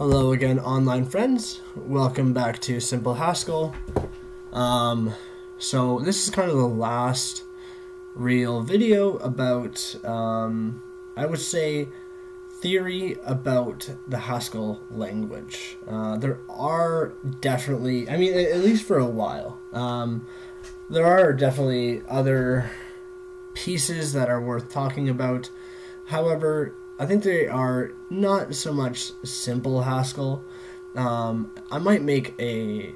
Hello again, online friends. Welcome back to Simple Haskell. So this is kind of the last real video about, I would say, theory about the Haskell language. There are definitely, I mean, at least for a while, there are definitely other pieces that are worth talking about. However, I think they are not so much Simple Haskell. I might make a,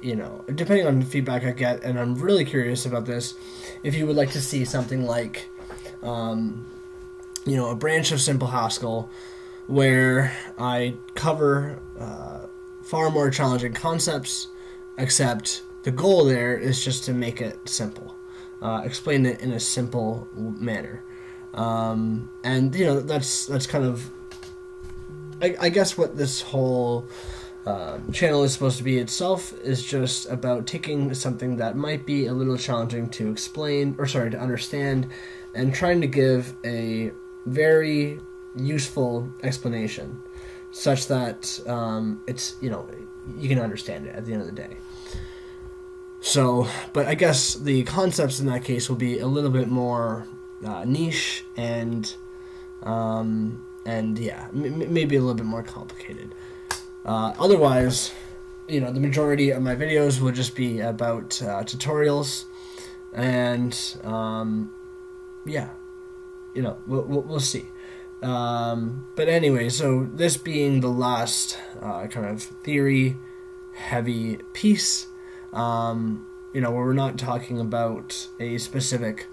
depending on the feedback I get, and I'm really curious about this, if you would like to see something like, a branch of Simple Haskell where I cover far more challenging concepts, except the goal there is just to make it simple, explain it in a simple manner. And that's kind of, I guess, what this whole channel is supposed to be itself, is just about taking something that might be a little challenging to explain, or sorry, to understand, and trying to give a very useful explanation such that it's, you can understand it at the end of the day. So, but I guess the concepts in that case will be a little bit more niche and yeah, maybe a little bit more complicated. Otherwise, the majority of my videos will just be about tutorials, and yeah, we'll see. But anyway, so this being the last kind of theory-heavy piece, where we're not talking about a specific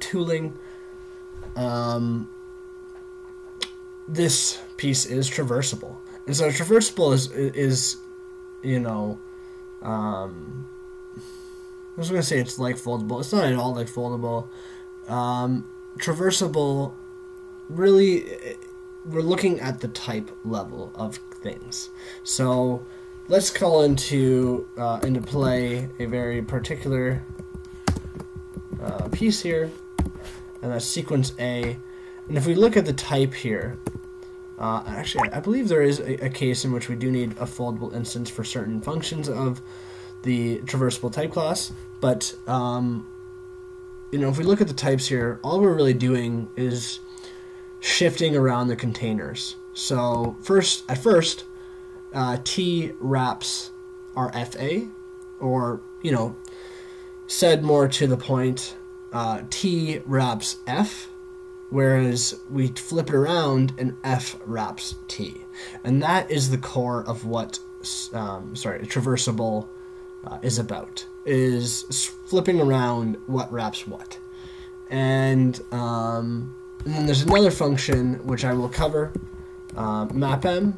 tooling. This piece is traversable, and so traversable is I was gonna say it's like foldable. It's not at all like foldable. Traversable, really, we're looking at the type level of things. So let's call into play a very particular piece here, and that's sequenceA. And if we look at the type here, actually, I believe there is a case in which we do need a foldable instance for certain functions of the traversable type class. But if we look at the types here, all we're really doing is shifting around the containers. So at first. T wraps our FA, or, said more to the point, T wraps F, whereas we flip it around and F wraps T. And that is the core of what, traversable is about, is flipping around what wraps what. And then there's another function which I will cover, mapM,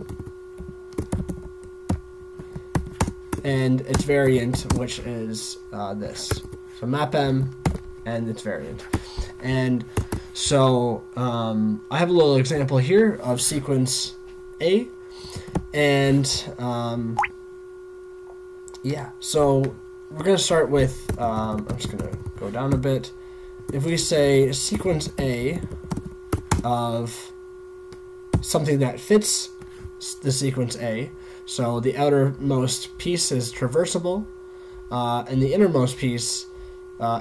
and its variant, which is this. So mapM and its variant. And so I have a little example here of sequence A. And yeah, so we're going to start with, I'm just going to go down a bit. If we say sequence A of something that fits the sequence A, so the outermost piece is traversable, and the innermost piece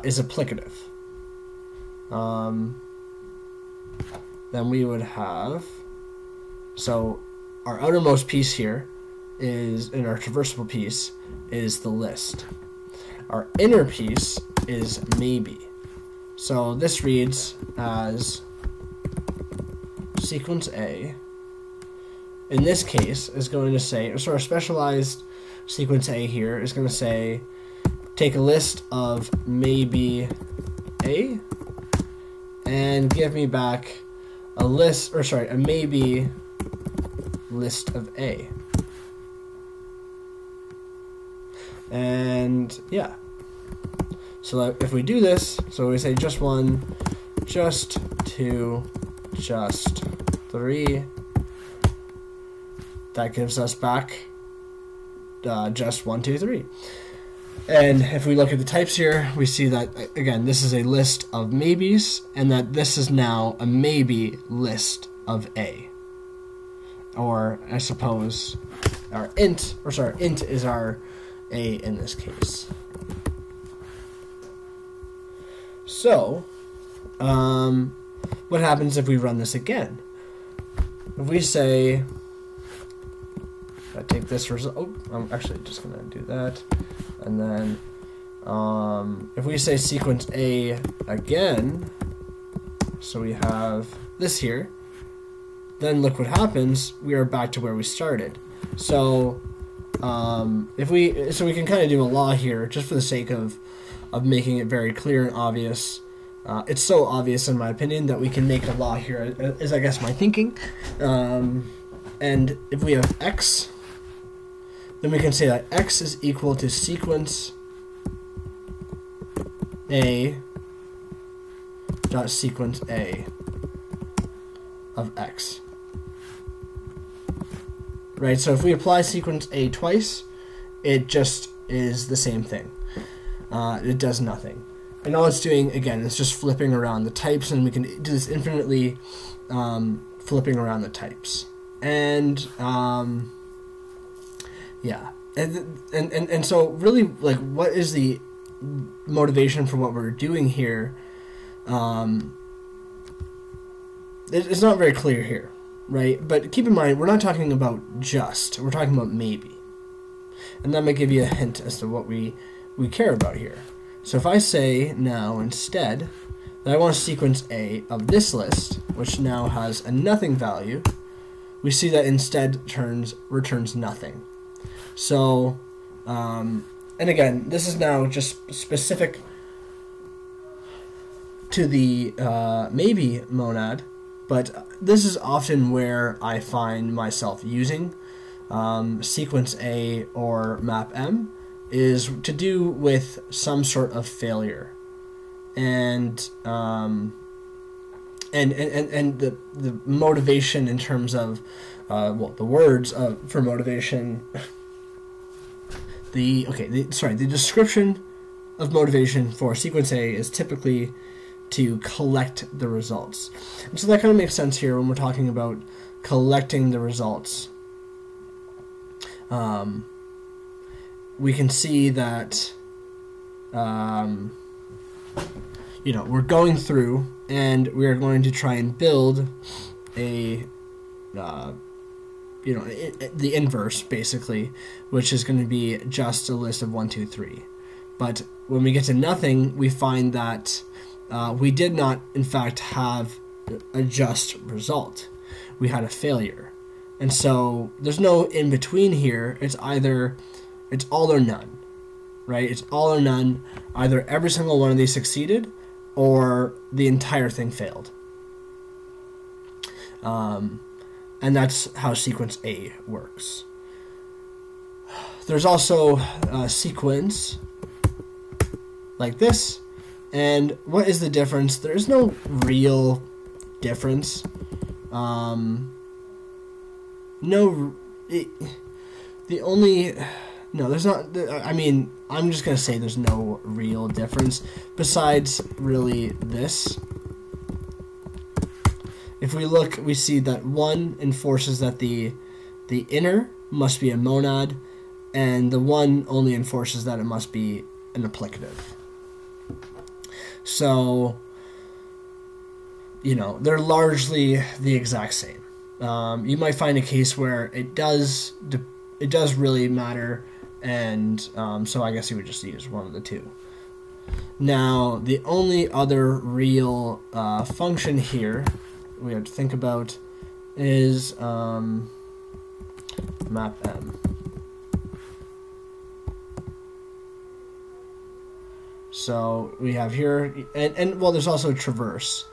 is applicative. Then we would have, so our outermost piece here is, and our traversable piece is the list. Our inner piece is maybe. So this reads as sequence A, in this case, is going to say, so our specialized sequence A here is going to say, take a list of maybe A, and give me back a list, or sorry, a maybe list of A. And yeah, so if we do this, so we say just one, just two, just three, that gives us back just 1, 2, 3. And if we look at the types here, we see that, again, this is a list of maybes, and that this is now a maybe list of A. or I suppose our int, or sorry, int is our a in this case. So, what happens if we run this again? If we say, I take this result, oh, I'm actually just gonna do that, and then if we say sequence A again, so we have this here, then look what happens, we are back to where we started. So we can kind of do a law here just for the sake of making it very clear and obvious. It's so obvious in my opinion that we can make a law here, is I guess my thinking. And if we have x, then we can say that x is equal to sequence A dot sequence A of x. Right, so if we apply sequence A twice, it just is the same thing. It does nothing. And all it's doing, again, is just flipping around the types, and we can do this infinitely, flipping around the types. And, yeah. And so really, like, what is the motivation for what we're doing here? It's not very clear here, right? But keep in mind, we're not talking about just, we're talking about maybe. And that might give you a hint as to what we care about here. So if I say now instead that I want sequence A of this list, which now has a nothing value, we see that instead returns nothing. So, and again, this is now just specific to the maybe monad, but this is often where I find myself using sequence A or mapM, is to do with some sort of failure, and the motivation in terms of well, the words for motivation. The description of motivation for sequence A is typically to collect the results. And so that kind of makes sense here when we're talking about collecting the results. We can see that, you know, we're going through and we are going to try and build a, you know, the inverse, basically, which is going to be just a list of 1, 2, 3. But when we get to nothing, we find that we did not, in fact, have a just result. We had a failure. And so there's no in-between here. It's either, it's all or none, right? It's all or none. Either every single one of these succeeded or the entire thing failed. And that's how sequence A works. There's also a sequence like this. And what is the difference? There is no real difference. There's not. I mean, I'm just going to say there's no real difference besides really this. If we look, we see that 1 enforces that the inner must be a monad, and the 1 only enforces that it must be an applicative. So, you know, they're largely the exact same. You might find a case where it does really matter, and so I guess you would just use one of the two. Now, the only other real function here we have to think about is mapM. So we have here, and well, there's also traverse.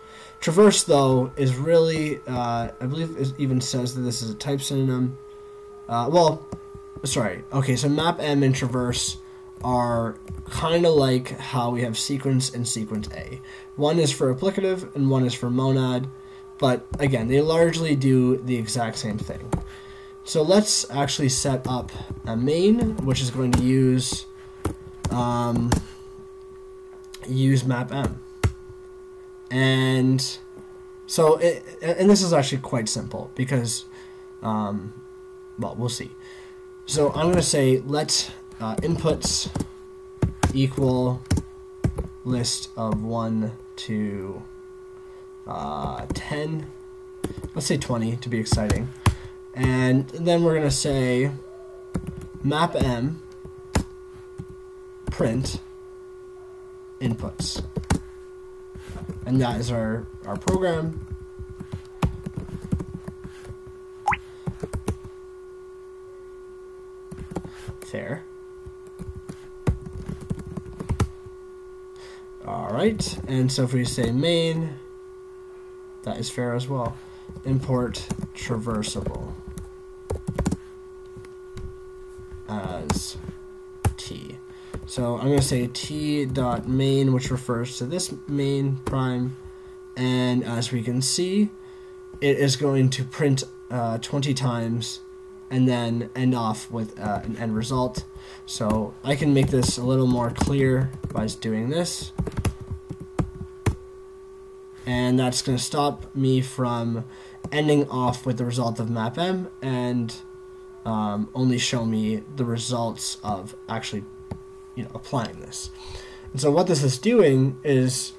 Traverse, though, is really, I believe it even says that this is a type synonym. So mapM and traverse are kind of like how we have sequence and sequence A. One is for applicative and one is for monad. But again, they largely do the exact same thing. So let's actually set up a main, which is going to use mapM. And so, and this is actually quite simple because Well, we'll see. So I'm going to say let inputs equal list of 1 to 10. Let's say 20 to be exciting. And then we're going to say mapM print inputs. And that is our program. There. Alright, and so if we say main, that is fair as well. Import traversable as t. So I'm going to say t.main, which refers to this main prime, and as we can see, it is going to print 20 times and then end off with an end result. So I can make this a little more clear by doing this. And that's going to stop me from ending off with the result of mapM and only show me the results of actually, you know, applying this. And so what this is doing is,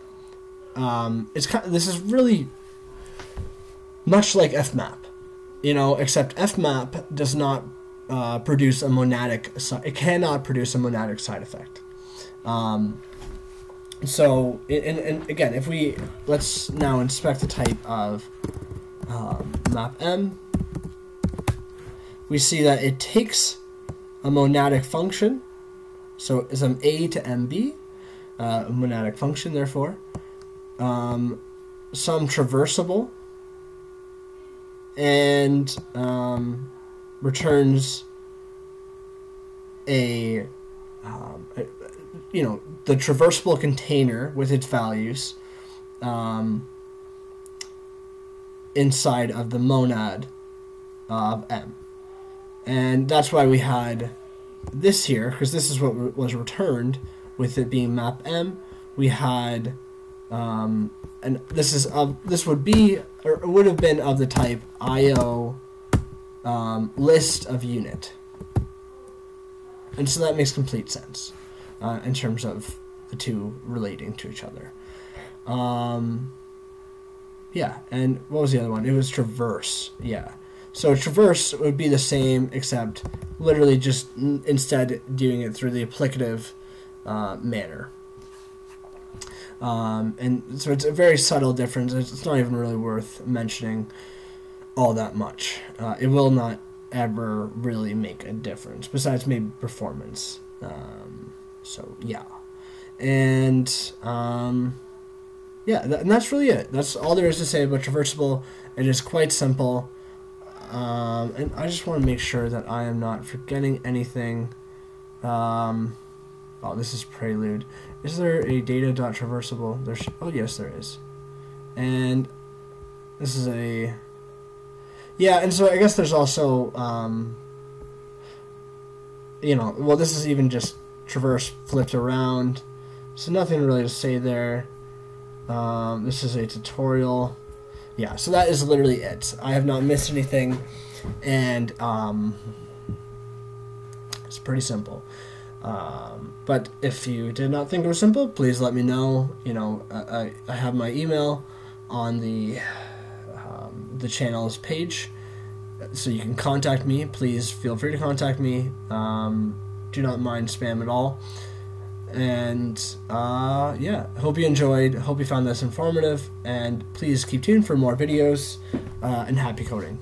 it's kind of, this is really much like fmap. You know, except fmap does not produce a monadic. It cannot produce a monadic side effect. So, and again, if we let's now inspect the type of mapm, we see that it takes a monadic function. So it's an a to mb, a monadic function, therefore, some traversable. And returns a, you know, the traversable container with its values inside of the monad of m. And that's why we had this here, because this is what was returned with it being map m. We had and this is of this would be or it would have been of the type IO list of unit, and so that makes complete sense in terms of the two relating to each other. Yeah, and what was the other one? It was traverse. Yeah, so traverse would be the same except literally just instead doing it through the applicative manner. And so it's a very subtle difference. It's not even really worth mentioning all that much. It will not ever really make a difference, besides maybe performance. So yeah, and yeah, and that's really it. That's all there is to say about traversable. It is quite simple, and I just want to make sure that I am not forgetting anything. Oh, this is Prelude. Is there a data.traversable? There's, oh, yes, there is. And this is a... Yeah, and so I guess there's also, you know, well, this is even just traverse flipped around. So nothing really to say there. This is a tutorial. Yeah, so that is literally it. I have not missed anything. And it's pretty simple. But if you did not think it was simple, please let me know. You know, I have my email on the channel's page, so you can contact me. Please feel free to contact me. Do not mind spam at all. And yeah, hope you enjoyed. Hope you found this informative. And please keep tuned for more videos. And happy coding.